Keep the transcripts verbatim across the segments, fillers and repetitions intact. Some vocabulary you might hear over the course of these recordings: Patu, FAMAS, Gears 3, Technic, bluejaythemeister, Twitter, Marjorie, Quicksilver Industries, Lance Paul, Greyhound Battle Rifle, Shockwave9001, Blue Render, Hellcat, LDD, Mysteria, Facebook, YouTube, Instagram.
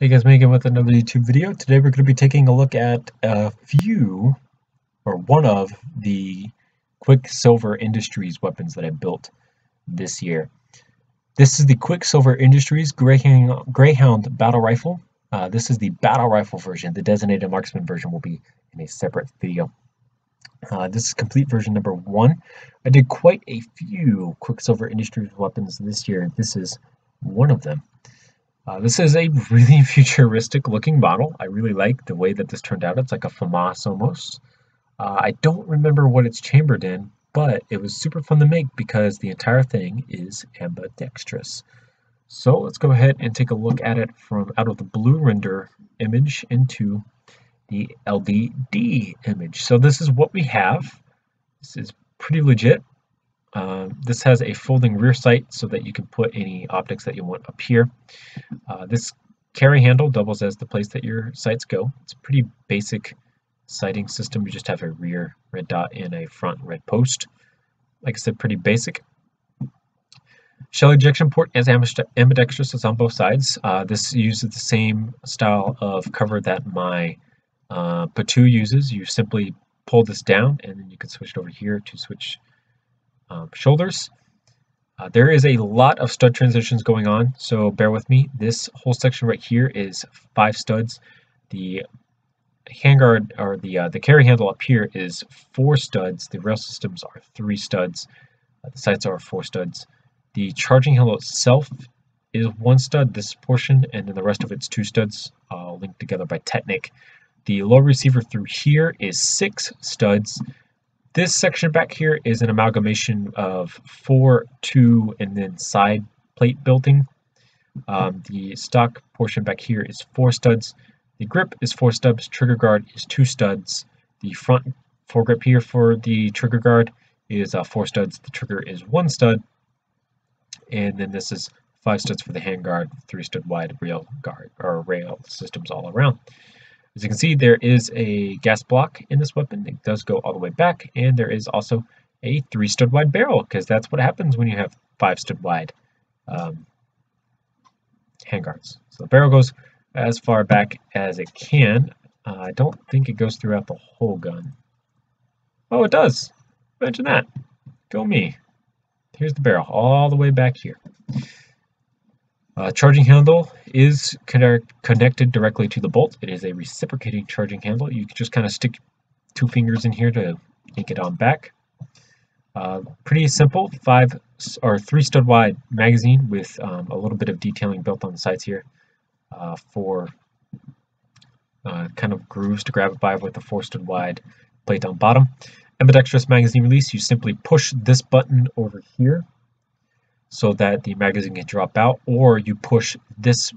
Hey guys, making with another YouTube video. Today we're going to be taking a look at a few, or one of, the Quicksilver Industries weapons that I built this year. This is the Quicksilver Industries Greyhound, Greyhound Battle Rifle. Uh, this is the Battle Rifle version. The Designated Marksman version will be in a separate video. Uh, this is complete version number one. I did quite a few Quicksilver Industries weapons this year. This is one of them. Uh, this is a really futuristic looking model. I really like the way that this turned out. It's like a FAMAS almost. Uh, I don't remember what it's chambered in, but it was super fun to make because the entire thing is ambidextrous. So let's go ahead and take a look at it from out of the blue render image into the L D D image. So this is what we have. This is pretty legit. Uh, this has a folding rear sight so that you can put any optics that you want up here. Uh, this carry handle doubles as the place that your sights go. It's a pretty basic sighting system. You just have a rear red dot and a front red post. Like I said, pretty basic. Shell ejection port is ambidextrous. It's on both sides. Uh, this uses the same style of cover that my uh, Patu uses. You simply pull this down and then you can switch it over here to switch Um, shoulders. Uh, there is a lot of stud transitions going on, so bear with me. This whole section right here is five studs. The handguard, or the uh, the carry handle up here, is four studs. The rail systems are three studs. Uh, the sights are four studs. The charging handle itself is one stud, this portion, and then the rest of it's two studs uh, linked together by Technic. The low receiver through here is six studs. This section back here is an amalgamation of four, two, and then side plate building. Um, the stock portion back here is four studs. The grip is four studs. Trigger guard is two studs. The front foregrip here for the trigger guard is uh, four studs. The trigger is one stud. And then this is five studs for the handguard, three stud wide rail guard or rail systems all around. As you can see, there is a gas block in this weapon. It does go all the way back, and there is also a three stud wide barrel, because that's what happens when you have five stud wide um, handguards. So the barrel goes as far back as it can. Uh, I don't think it goes throughout the whole gun. Oh, it does. Imagine that. Go me. Here's the barrel all the way back here. Uh, charging handle is connected directly to the bolt. It is a reciprocating charging handle. You can just kind of stick two fingers in here to yank it on back. Uh, pretty simple, five or three stud wide magazine with um, a little bit of detailing built on the sides here uh, for uh, kind of grooves to grab it by with the four stud wide plate on bottom. Ambidextrous magazine release, you simply push this button over here so that the magazine can drop out, or you push this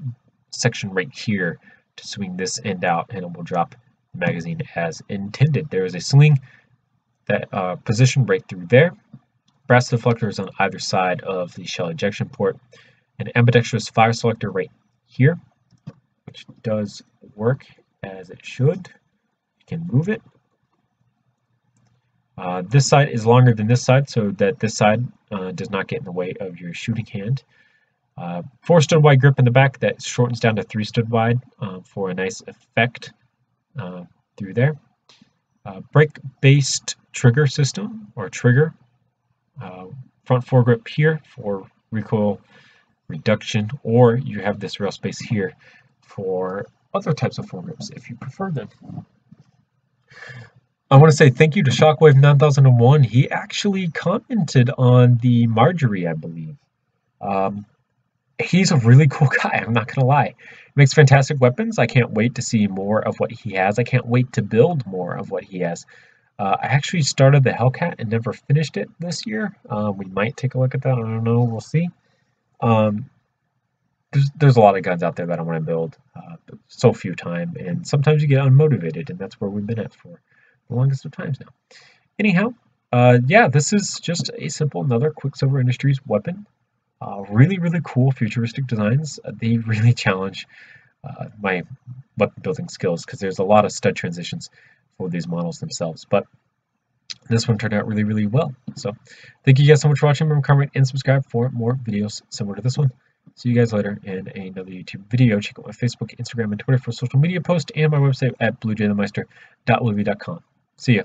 section right here to swing this end out and it will drop the magazine as intended. There is a sling that uh, positioned right through there. Brass deflectors on either side of the shell ejection port. An ambidextrous fire selector right here, which does work as it should. You can move it. Uh, this side is longer than this side so that this side uh, does not get in the way of your shooting hand. Uh, four stud wide grip in the back that shortens down to three stud wide uh, for a nice effect uh, through there. Uh, brake based trigger system or trigger. Uh, front foregrip here for recoil reduction, or you have this rail space here for other types of foregrips if you prefer them. I want to say thank you to Shockwave nine thousand one. He actually commented on the Marjorie, I believe. Um, he's a really cool guy, I'm not going to lie. He makes fantastic weapons. I can't wait to see more of what he has. I can't wait to build more of what he has. Uh, I actually started the Hellcat and never finished it this year. Uh, we might take a look at that. I don't know. We'll see. Um, there's, there's a lot of guns out there that I want to build. Uh, but so few time. And sometimes you get unmotivated, and that's where we've been at for longest of times now. Anyhow, uh, yeah, this is just a simple another Quicksilver Industries weapon. Uh, really, really cool futuristic designs. Uh, they really challenge uh, my weapon building skills because there's a lot of stud transitions for these models themselves. But this one turned out really, really well. So thank you guys so much for watching. Remember to comment and subscribe for more videos similar to this one. See you guys later in another YouTube video. Check out my Facebook, Instagram, and Twitter for social media posts, and my website at blue jay the meister dot luby dot com. See ya.